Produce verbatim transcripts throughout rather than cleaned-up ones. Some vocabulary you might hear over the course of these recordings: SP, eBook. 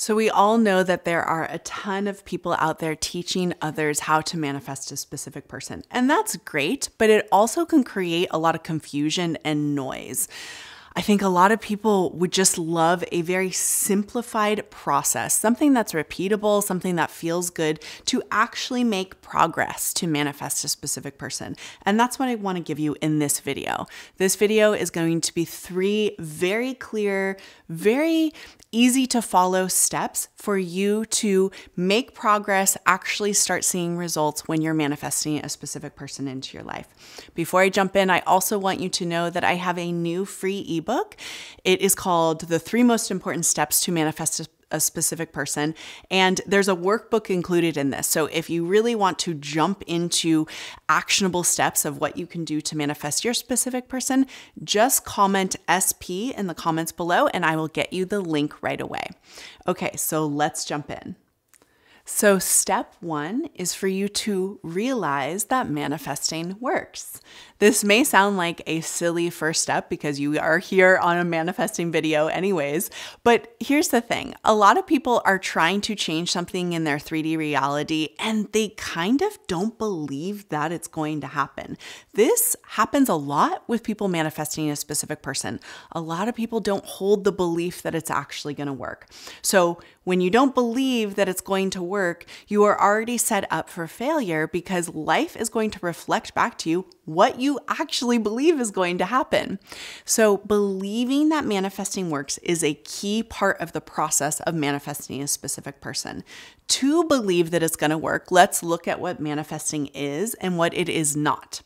So we all know that there are a ton of people out there teaching others how to manifest a specific person, and that's great, but it also can create a lot of confusion and noise. I think a lot of people would just love a very simplified process, something that's repeatable, something that feels good to actually make progress to manifest a specific person. And that's what I want to give you in this video. This video is going to be three very clear, very easy to follow steps for you to make progress, actually start seeing results when you're manifesting a specific person into your life. Before I jump in, I also want you to know that I have a new free ebook. Book. It is called The Three Most Important Steps to Manifest a a specific person. And there's a workbook included in this. So if you really want to jump into actionable steps of what you can do to manifest your specific person, just comment S P in the comments below and I will get you the link right away. Okay, so let's jump in. So step one is for you to realize that manifesting works. This may sound like a silly first step because you are here on a manifesting video anyways, but here's the thing. A lot of people are trying to change something in their three D reality and they kind of don't believe that it's going to happen. This happens a lot with people manifesting a specific person. A lot of people don't hold the belief that it's actually going to work. So when you don't believe that it's going to work, Work, you are already set up for failure because life is going to reflect back to you what you actually believe is going to happen. So believing that manifesting works is a key part of the process of manifesting a specific person. To believe that it's going to work, let's look at what manifesting is and what it is not.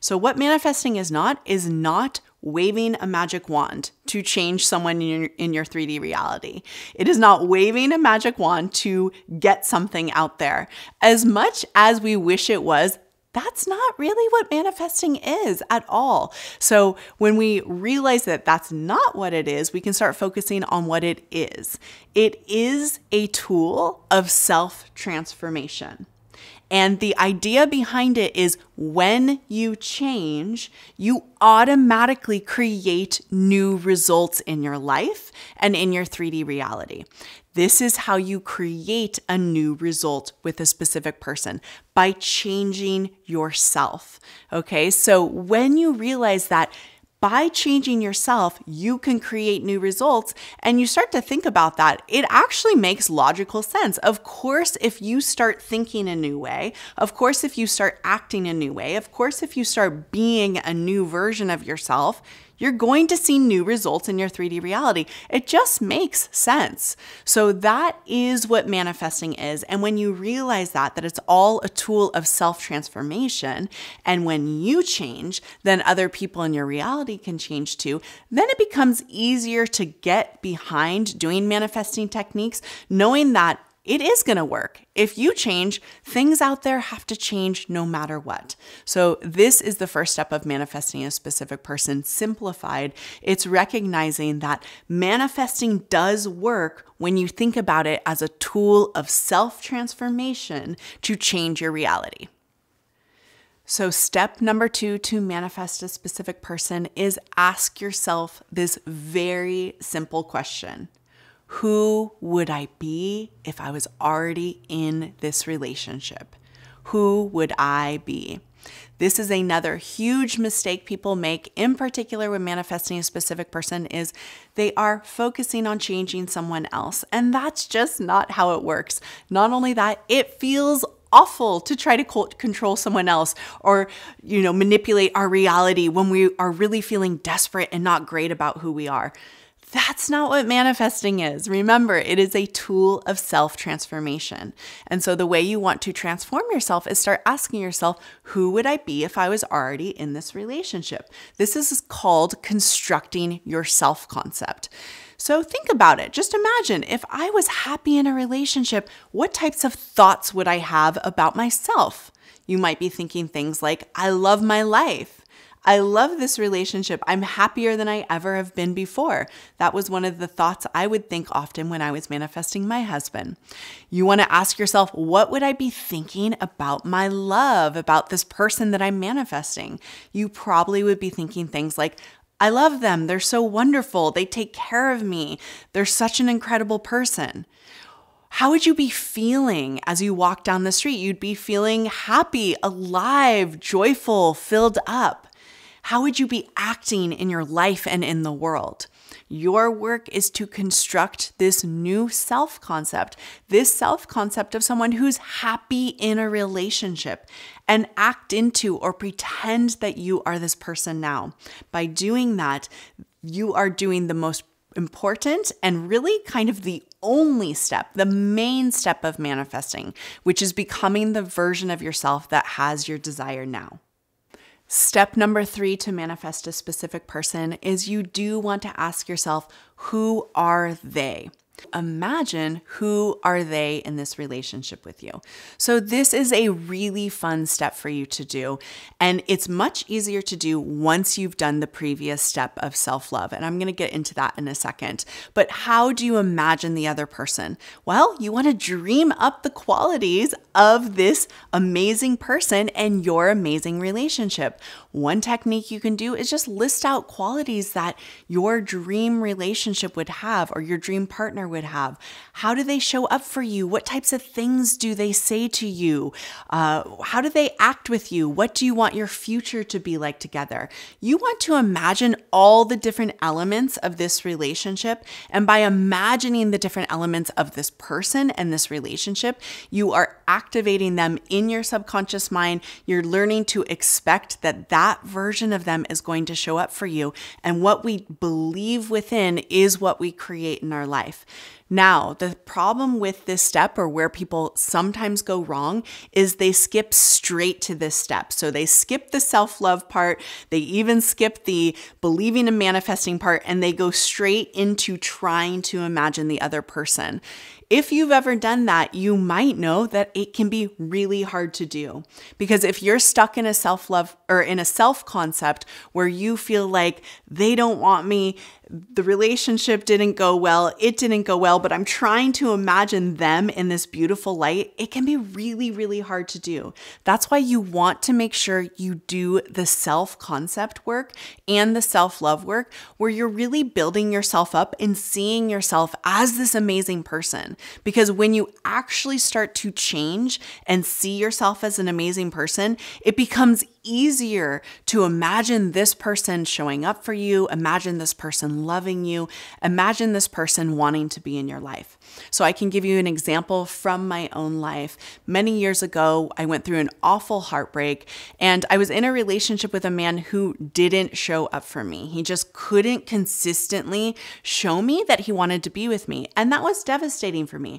So what manifesting is not is not waving a magic wand to change someone in your, in your three D reality. It is not waving a magic wand to get something out there. As much as we wish it was, that's not really what manifesting is at all. So when we realize that that's not what it is, we can start focusing on what it is. It is a tool of self-transformation. And the idea behind it is when you change, you automatically create new results in your life and in your three D reality. This is how you create a new result with a specific person, by changing yourself. Okay, so when you realize that by changing yourself, you can create new results, and you start to think about that, it actually makes logical sense. Of course, if you start thinking a new way, of course, if you start acting a new way, of course, if you start being a new version of yourself, you're going to see new results in your three D reality. It just makes sense. So that is what manifesting is. And when you realize that, that it's all a tool of self-transformation, and when you change, then other people in your reality can change too, then it becomes easier to get behind doing manifesting techniques, knowing that it is going to work. If you change, things out there have to change no matter what. So this is the first step of manifesting a specific person simplified. It's recognizing that manifesting does work when you think about it as a tool of self-transformation to change your reality. So step number two to manifest a specific person is ask yourself this very simple question. Who would I be if I was already in this relationship? Who would I be? This is another huge mistake people make, in particular when manifesting a specific person, is they are focusing on changing someone else. And that's just not how it works. Not only that, it feels awful to try to control someone else or, you know, manipulate our reality when we are really feeling desperate and not great about who we are. That's not what manifesting is. Remember, it is a tool of self-transformation. And so the way you want to transform yourself is start asking yourself, who would I be if I was already in this relationship? This is called constructing your self-concept. So think about it. Just imagine if I was happy in a relationship, what types of thoughts would I have about myself? You might be thinking things like, I love my life. I love this relationship. I'm happier than I ever have been before. That was one of the thoughts I would think often when I was manifesting my husband. You want to ask yourself, what would I be thinking about my love, about this person that I'm manifesting? You probably would be thinking things like, I love them. They're so wonderful. They take care of me. They're such an incredible person. How would you be feeling as you walk down the street? You'd be feeling happy, alive, joyful, filled up. How would you be acting in your life and in the world? Your work is to construct this new self-concept, this self-concept of someone who's happy in a relationship, and act into or pretend that you are this person now. By doing that, you are doing the most important and really kind of the only step, the main step of manifesting, which is becoming the version of yourself that has your desire now. Step number three to manifest a specific person is you do want to ask yourself, who are they? Imagine who are they in this relationship with you. So this is a really fun step for you to do, and it's much easier to do once you've done the previous step of self-love, and I'm going to get into that in a second. But how do you imagine the other person? Well, you want to dream up the qualities of this amazing person and your amazing relationship. One technique you can do is just list out qualities that your dream relationship would have, or your dream partner would have. How do they show up for you? What types of things do they say to you? Uh, how do they act with you? What do you want your future to be like together? You want to imagine all the different elements of this relationship. And by imagining the different elements of this person and this relationship, you are activating them in your subconscious mind. You're learning to expect that that version of them is going to show up for you. And what we believe within is what we create in our life. Now, the problem with this step, or where people sometimes go wrong, is they skip straight to this step. So they skip the self-love part, they even skip the believing and manifesting part, and they go straight into trying to imagine the other person. If you've ever done that, you might know that it can be really hard to do, because if you're stuck in a self-love or in a self-concept where you feel like they don't want me, the relationship didn't go well, it didn't go well, but I'm trying to imagine them in this beautiful light, it can be really, really hard to do. That's why you want to make sure you do the self-concept work and the self-love work, where you're really building yourself up and seeing yourself as this amazing person. Because when you actually start to change and see yourself as an amazing person, it becomes easier to imagine this person showing up for you, imagine this person loving you, imagine this person wanting to be in your life. So I can give you an example from my own life. Many years ago, I went through an awful heartbreak, and I was in a relationship with a man who didn't show up for me. He just couldn't consistently show me that he wanted to be with me, and that was devastating for me.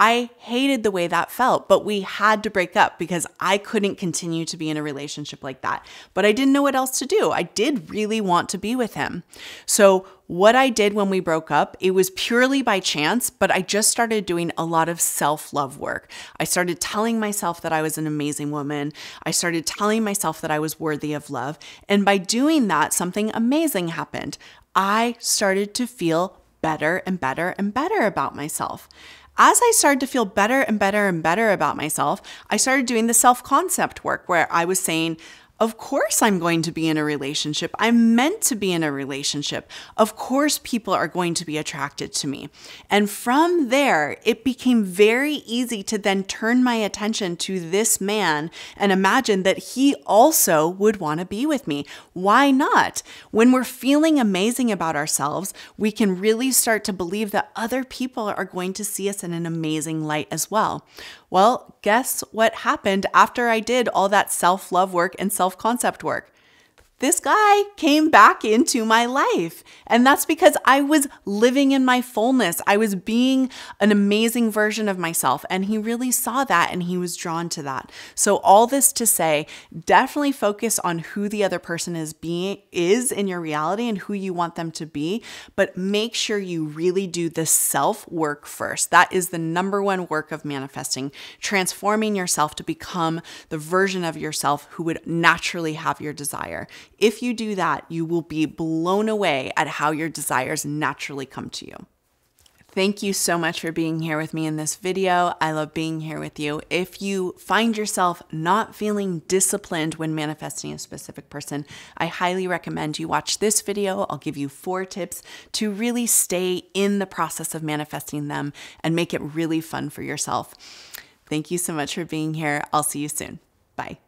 I hated the way that felt, but we had to break up because I couldn't continue to be in a relationship like that. But I didn't know what else to do. I did really want to be with him. So what I did when we broke up, it was purely by chance, but I just started doing a lot of self-love work. I started telling myself that I was an amazing woman. I started telling myself that I was worthy of love. And by doing that, something amazing happened. I started to feel better and better and better about myself. As I started to feel better and better and better about myself, I started doing the self-concept work, where I was saying, of course I'm going to be in a relationship. I'm meant to be in a relationship. Of course people are going to be attracted to me. And from there, it became very easy to then turn my attention to this man and imagine that he also would want to be with me. Why not? When we're feeling amazing about ourselves, we can really start to believe that other people are going to see us in an amazing light as well. Well, guess what happened after I did all that self-love work and self-concept work? This guy came back into my life. And that's because I was living in my fullness. I was being an amazing version of myself. And he really saw that, and he was drawn to that. So all this to say, definitely focus on who the other person is being is in your reality and who you want them to be. But make sure you really do the self work first. That is the number one work of manifesting, transforming yourself to become the version of yourself who would naturally have your desire. If you do that, you will be blown away at how your desires naturally come to you. Thank you so much for being here with me in this video. I love being here with you. If you find yourself not feeling disciplined when manifesting a specific person, I highly recommend you watch this video. I'll give you four tips to really stay in the process of manifesting them and make it really fun for yourself. Thank you so much for being here. I'll see you soon. Bye.